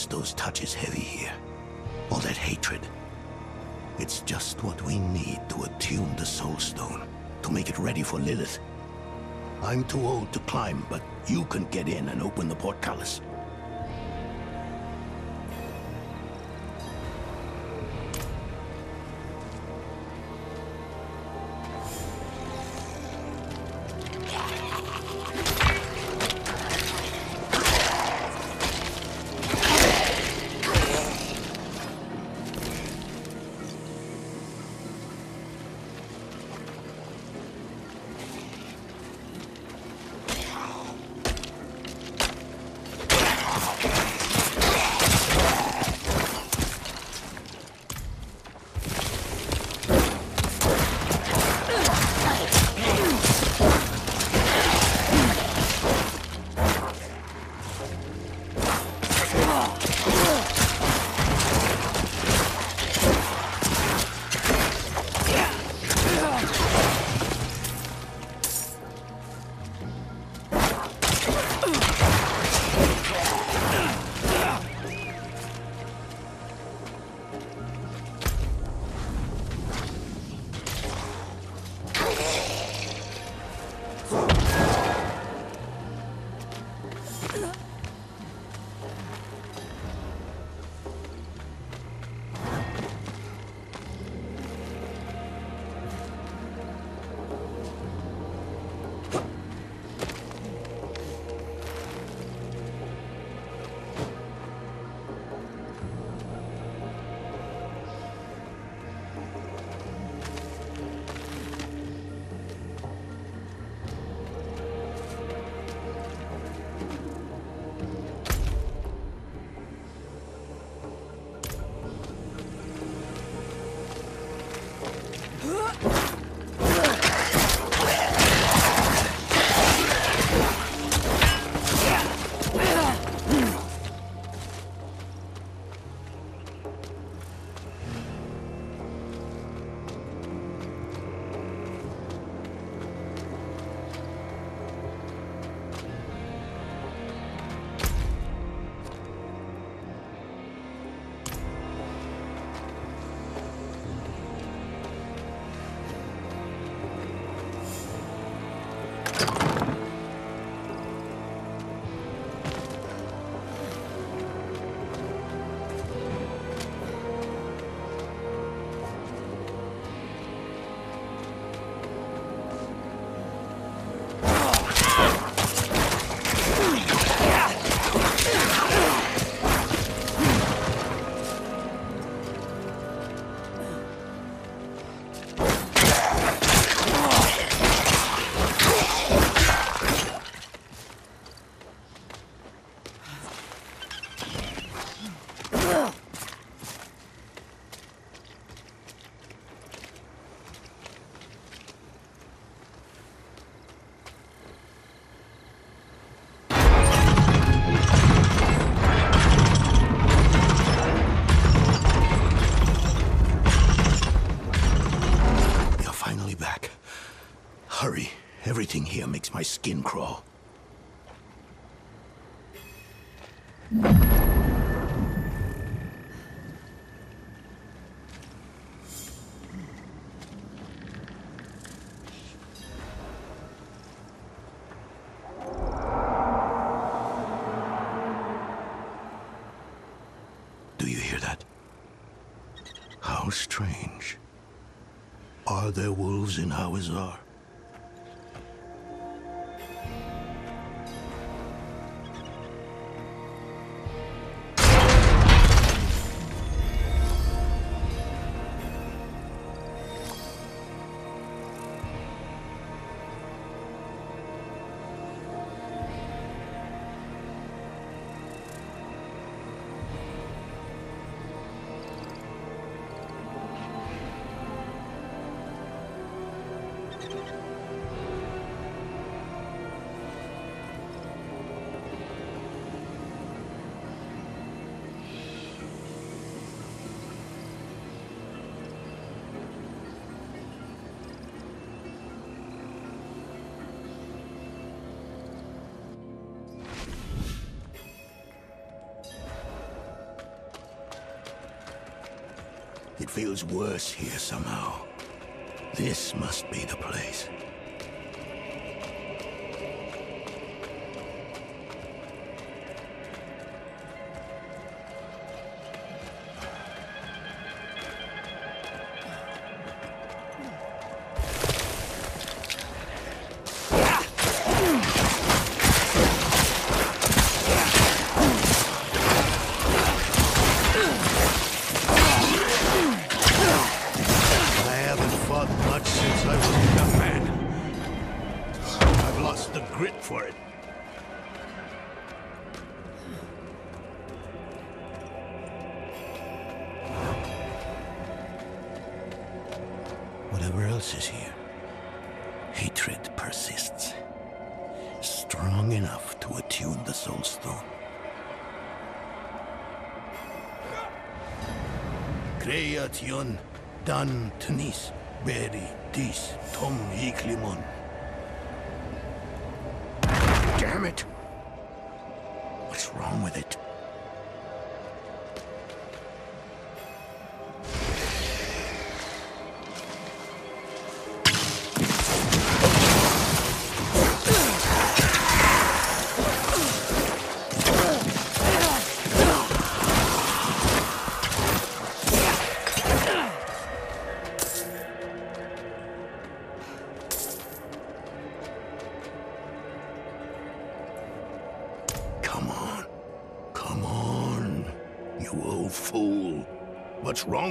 Mephisto's touch is heavy here. All that hatred. It's just what we need to attune the Soul Stone, to make it ready for Lilith. I'm too old to climb, but you can get in and open the portcullis. Everything here makes my skin crawl. Do you hear that? How strange. Are there wolves in Hawazar? It feels worse here somehow. This must be the place. Dan Tunis, Beri, Dis, Tom Hiklimon. Damn it! What's wrong with it?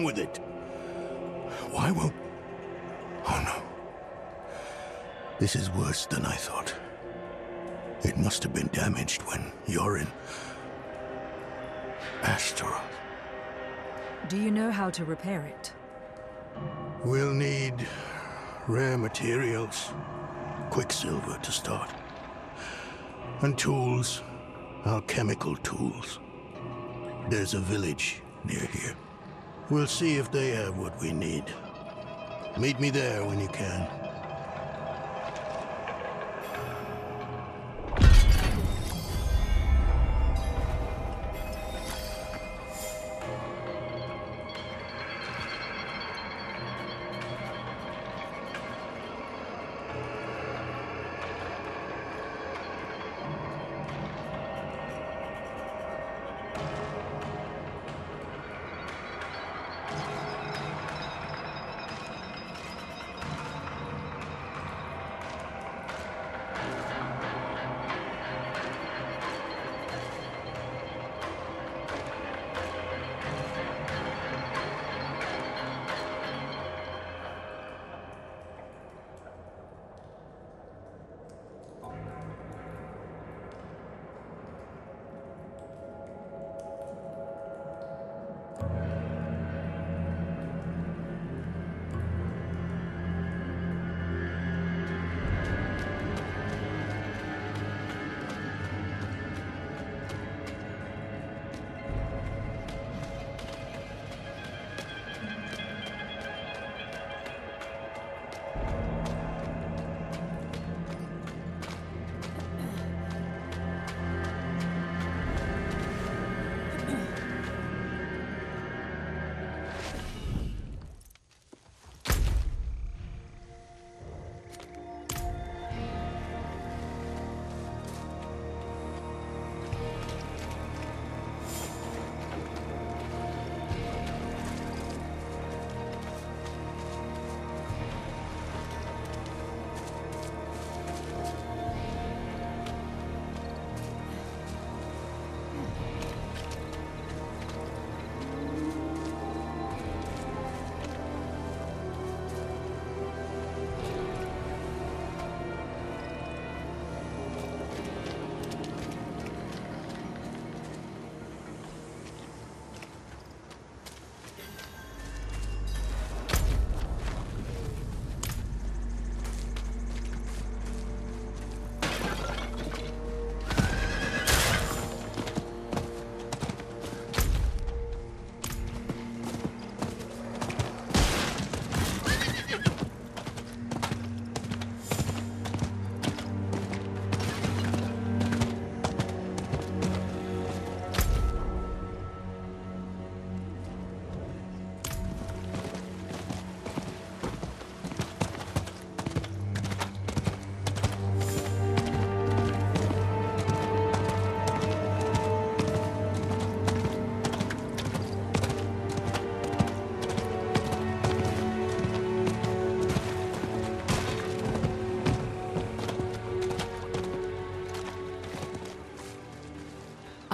With it. Why won't... Oh no. This is worse than I thought. It must have been damaged when you're in... Astora. Do you know how to repair it? We'll need rare materials. Quicksilver to start. And tools. Alchemical tools. There's a village near here. We'll see if they have what we need. Meet me there when you can.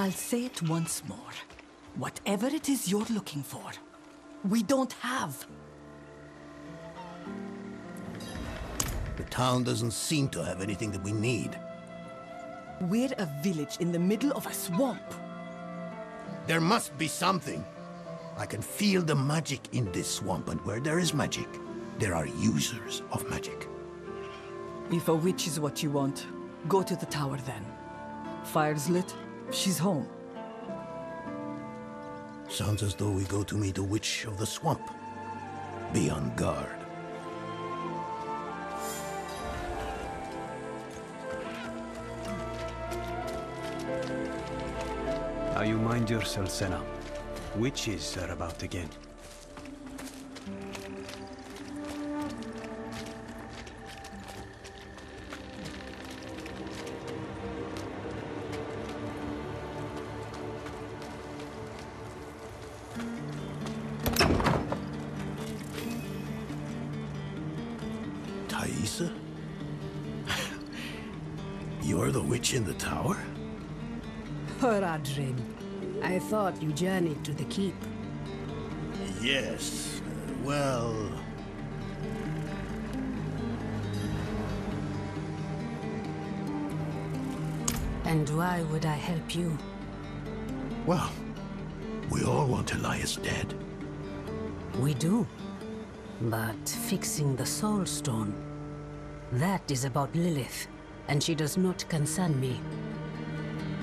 I'll say it once more. Whatever it is you're looking for, we don't have. The town doesn't seem to have anything that we need. We're a village in the middle of a swamp. There must be something. I can feel the magic in this swamp, and where there is magic, there are users of magic. If a witch is what you want, go to the tower then. Fire's lit, she's home. Sounds as though we go to meet the witch of the swamp. Be on guard. Now you mind yourself, Senna. Witches are about again. Thaisa? You're the witch in the tower? Horadrim, I thought you journeyed to the keep. Yes, well... And why would I help you? Well, we all want Elias dead. We do. But fixing the Soul Stone, that is about Lilith, and she does not concern me.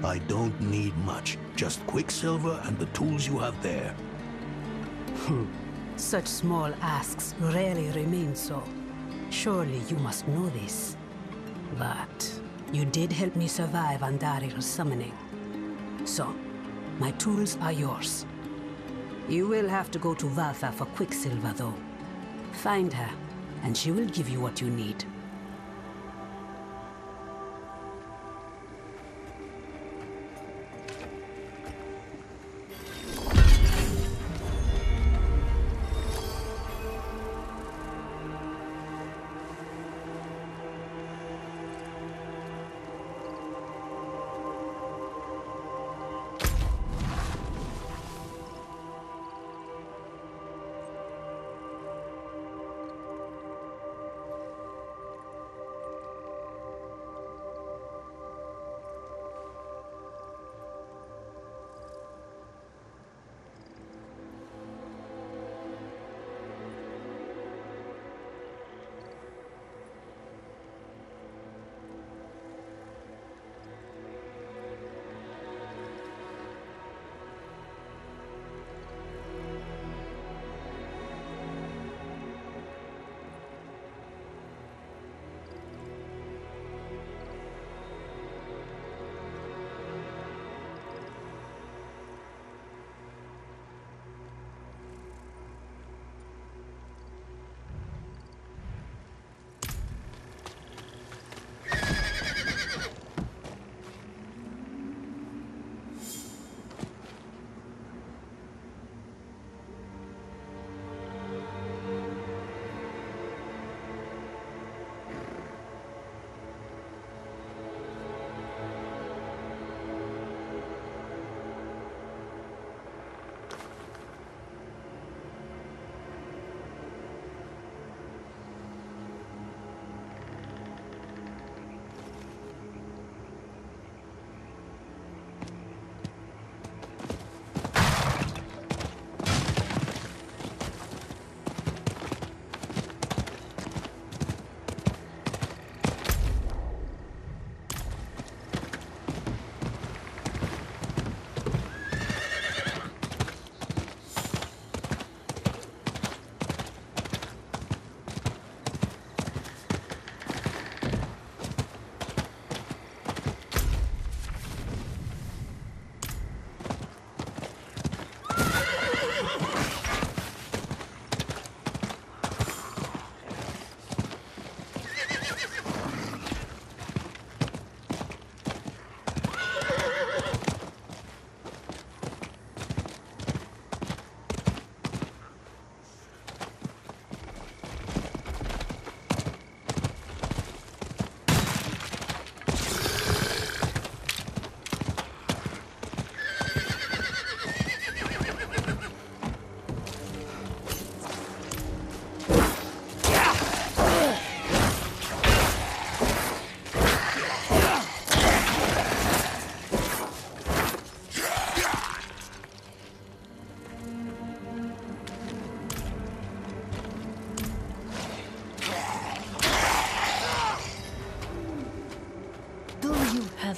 I don't need much. Just Quicksilver and the tools you have there. Such small asks rarely remain so. Surely you must know this. But you did help me survive Andarir's summoning. So, my tools are yours. You will have to go to Valtha for Quicksilver, though. Find her, and she will give you what you need.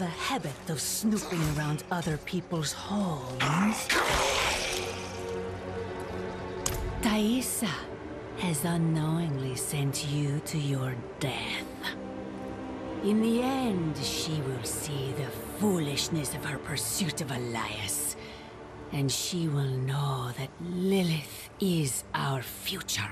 the habit of snooping around other people's homes, Thaisa has unknowingly sent you to your death. In the end, she will see the foolishness of her pursuit of Elias, and she will know that Lilith is our future.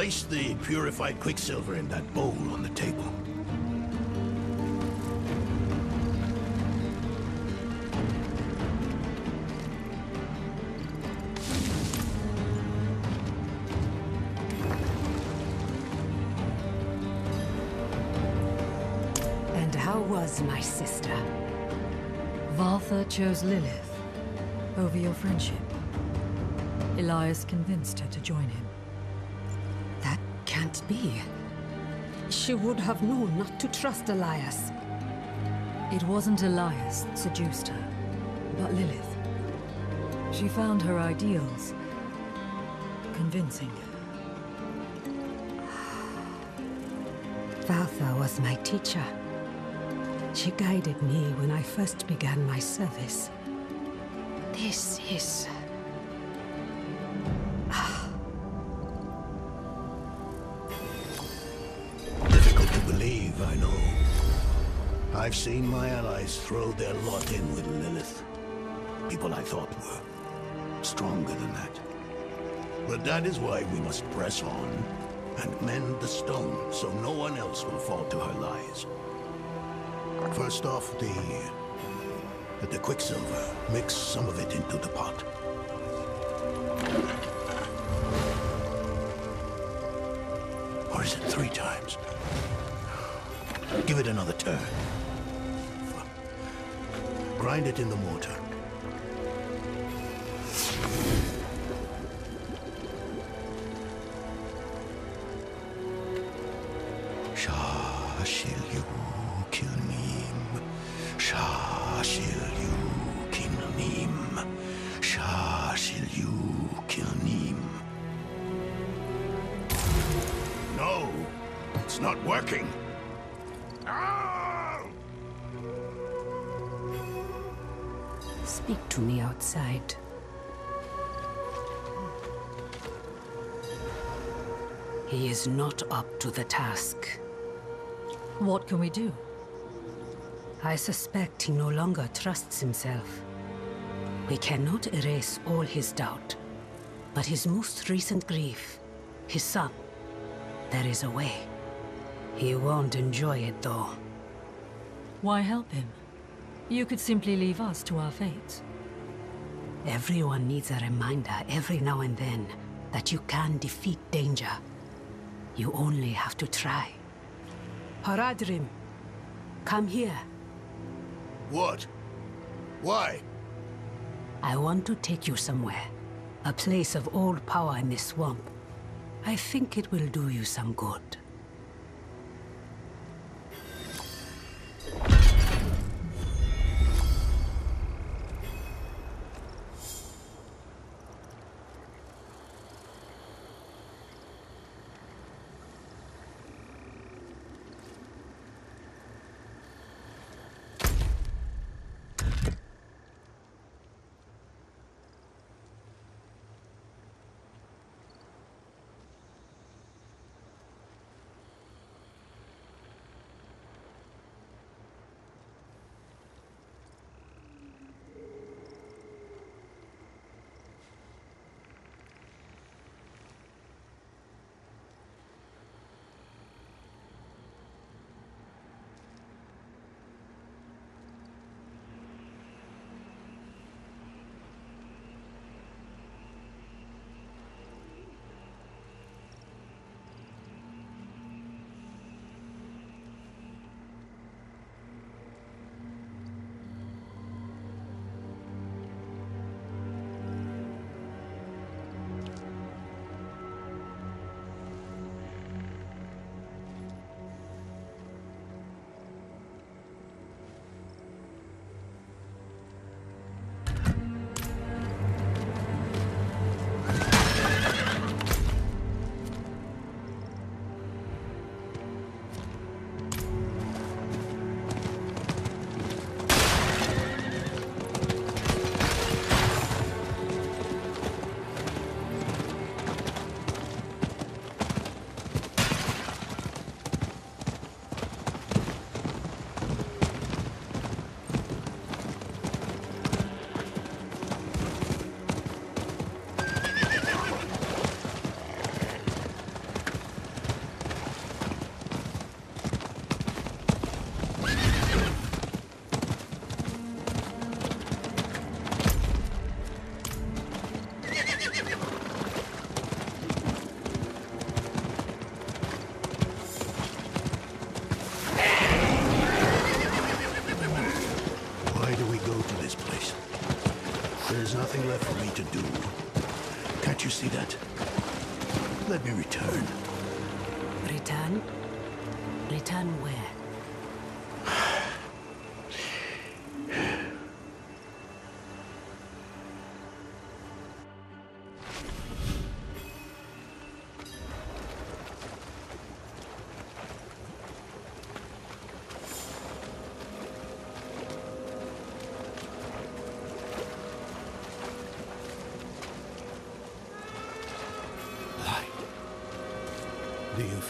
Place the purified Quicksilver in that bowl on the table. And how was my sister? Valtha chose Lilith over your friendship. Elias convinced her to join him. Can't be. She would have known not to trust Elias. It wasn't Elias that seduced her, but Lilith. She found her ideals convincing. Valtha was my teacher. She guided me when I first began my service. This is... I know. I've seen my allies throw their lot in with Lilith. People I thought were stronger than that. But that is why we must press on and mend the stone so no one else will fall to her lies. First off, the Quicksilver. Mix some of it into the pot. Or is it 3 times? Give it another turn. Grind it in the mortar. It's not working. Ah! Speak to me outside. He is not up to the task. What can we do? I suspect he no longer trusts himself. We cannot erase all his doubt, but his most recent grief, his son, there is a way. He won't enjoy it, though. Why help him? You could simply leave us to our fate. Everyone needs a reminder every now and then that you can defeat danger. You only have to try. Haradrim, come here. What? Why? I want to take you somewhere. A place of old power in this swamp. I think it will do you some good.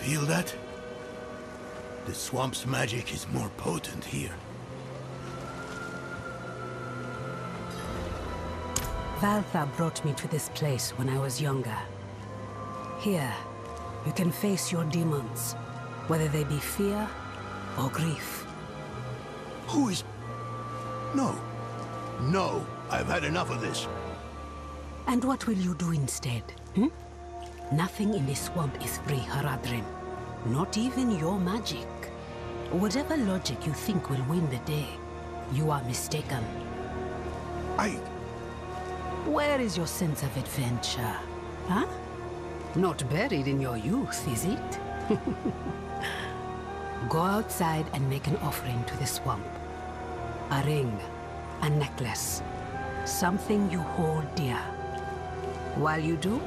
Feel that? The swamp's magic is more potent here. Valtha brought me to this place when I was younger. Here, you can face your demons, whether they be fear or grief. Who is... No. No, I've had enough of this. And what will you do instead, hmm? Nothing in this swamp is free, Haradrim. Not even your magic. Whatever logic you think will win the day, you are mistaken. Where is your sense of adventure? Huh? Not buried in your youth, is it? Go outside and make an offering to the swamp. A ring, a necklace, something you hold dear. While you do,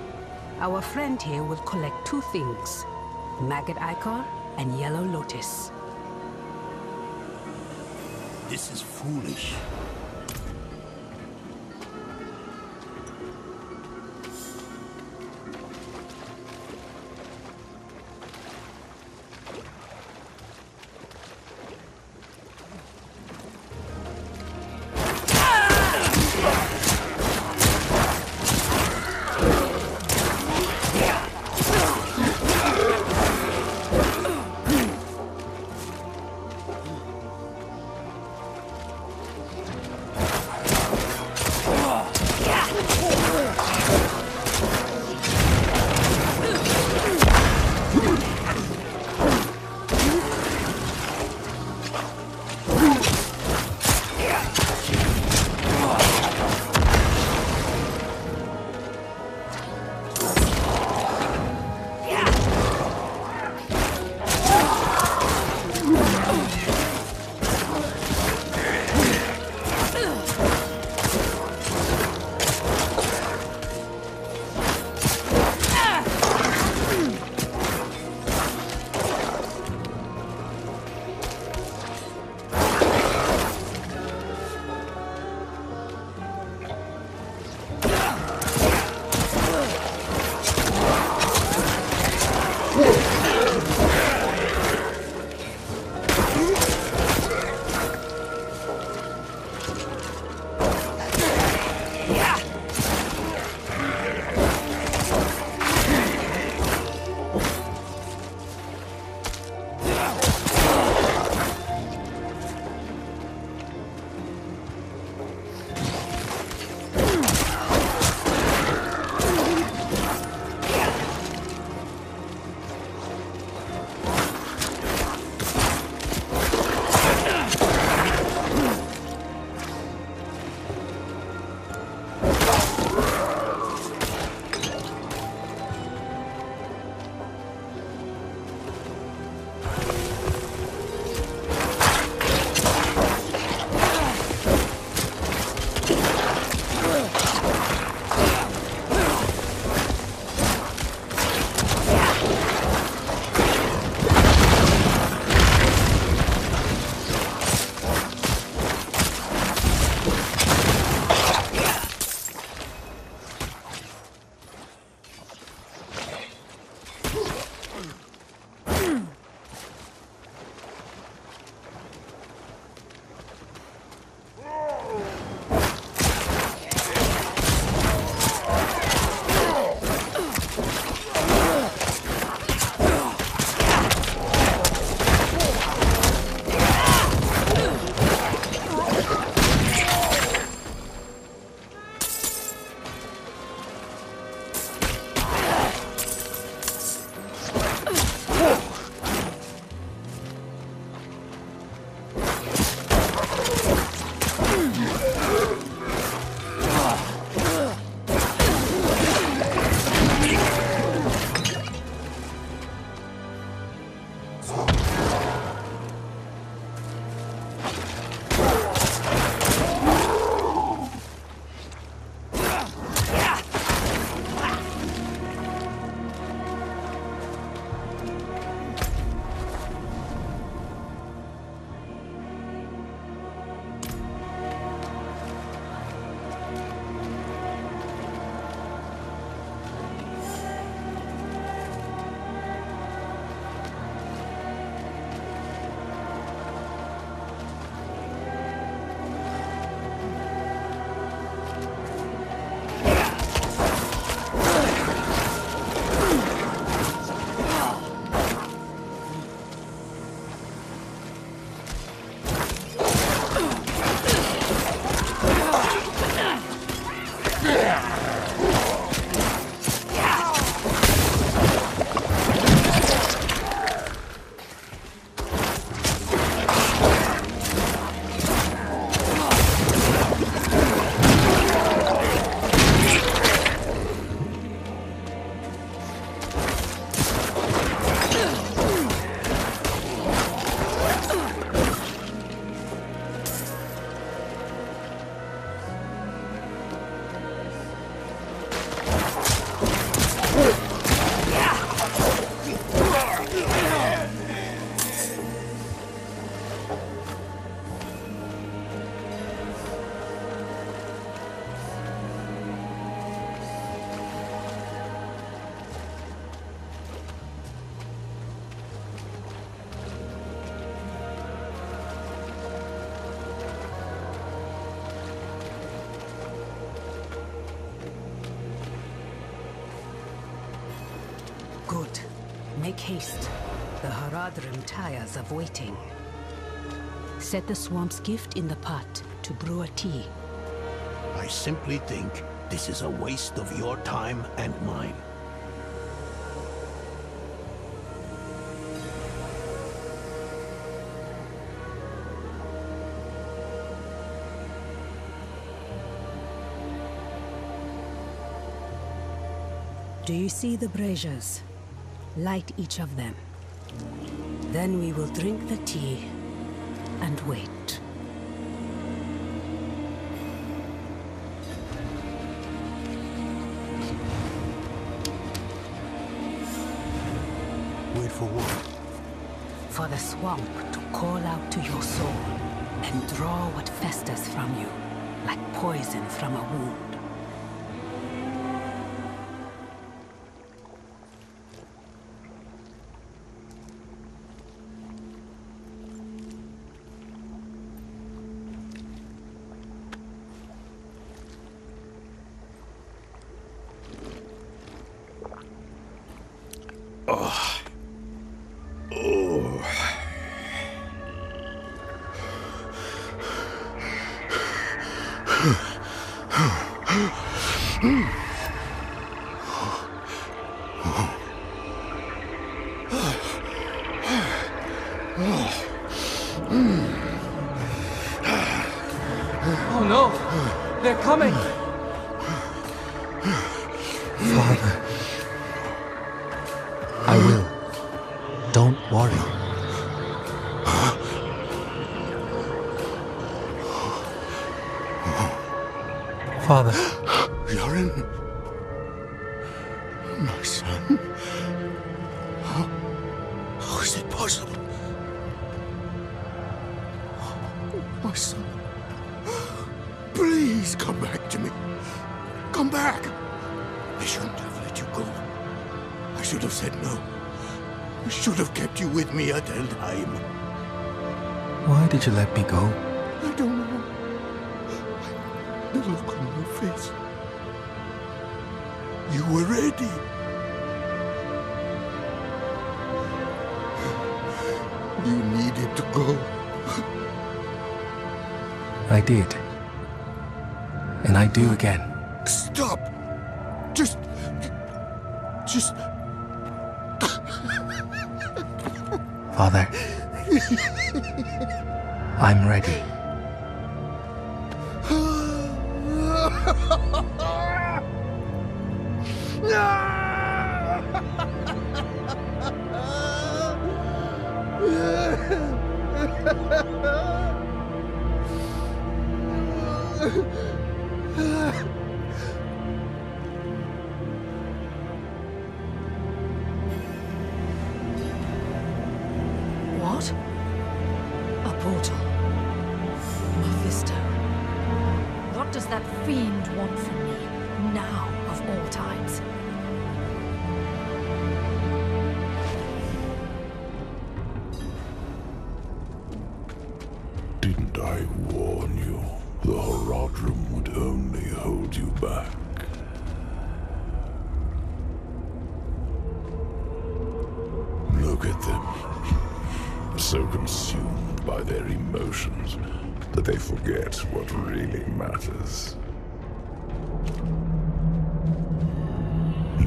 our friend here will collect two things, Maggot Icar and Yellow Lotus. This is foolish. taste. The Haradrim tires of waiting. Set the swamp's gift in the pot to brew a tea. I simply think this is a waste of your time and mine. Do you see the braziers? Light each of them. Then we will drink the tea and wait. Wait for what? For the swamp to call out to your soul and draw what festers from you, like poison from a wound.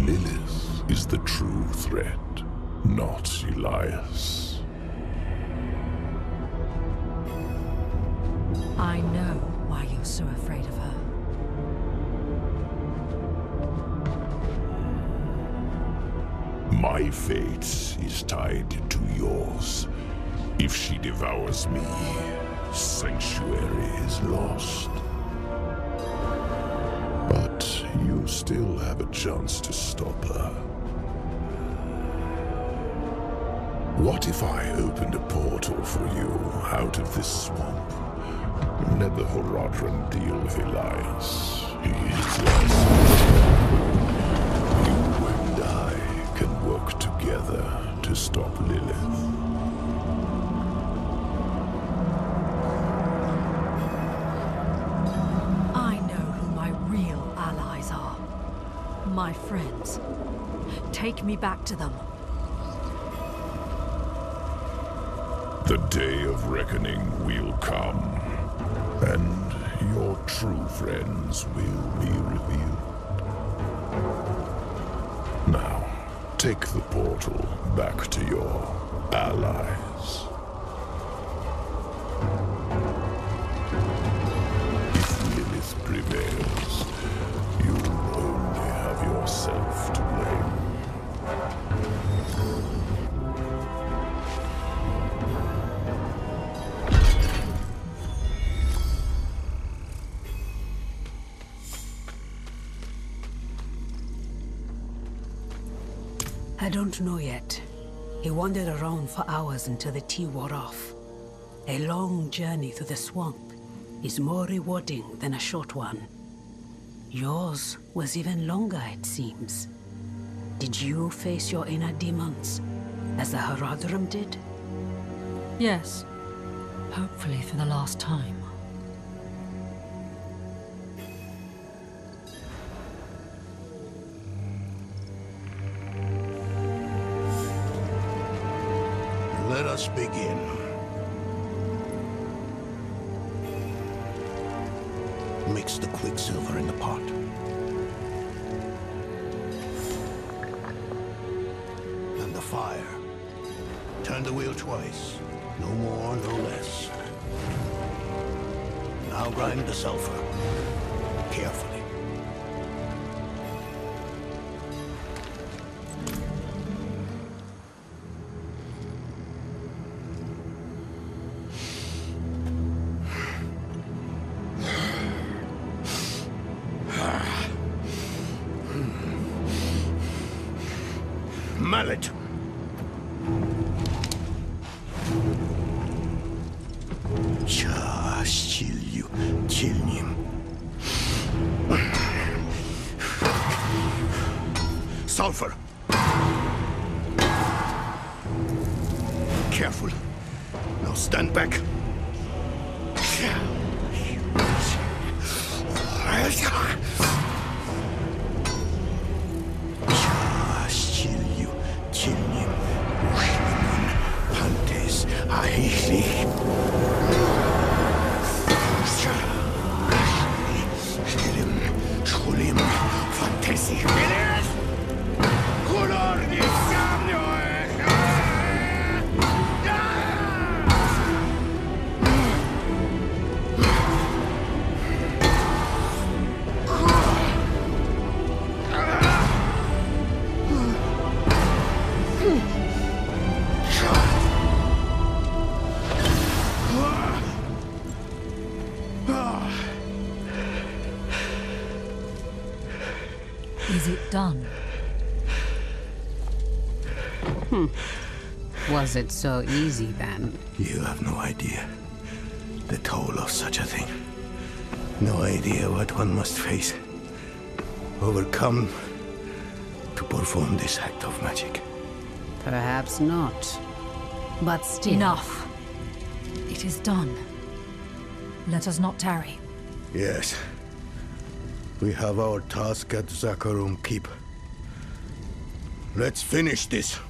Lilith is the true threat, not Elias. I know why you're so afraid of her. My fate is tied to yours. If she devours me, sanctuary is lost. But you still have a chance to stop her. What if I opened a portal for you out of this swamp? Let the Horadrim deal with Elias. He is lost. You and I can work together to stop Lilith. My friends. Take me back to them. The day of reckoning will come, and your true friends will be revealed. Now, take the portal back to your allies. If Lilith prevails, you will only have yourself to blame. I don't know yet. He wandered around for hours until the tea wore off. A long journey through the swamp is more rewarding than a short one. Yours was even longer, it seems. Did you face your inner demons, as the Haradrim did? Yes. Hopefully for the last time. Let us begin. Mix the Quicksilver in the pot. And the fire. Turn the wheel twice. No more, no less. Now grind the sulfur. Carefully. Mallet! Just kill him. Sulfur! Careful. Now stand back. Is it done? Was it so easy then? You have no idea the toll of such a thing. No idea what one must face, overcome to perform this act of magic. Perhaps not, but still. Enough. It is done. Let us not tarry. Yes. We have our task at Zakarum Keep. Let's finish this.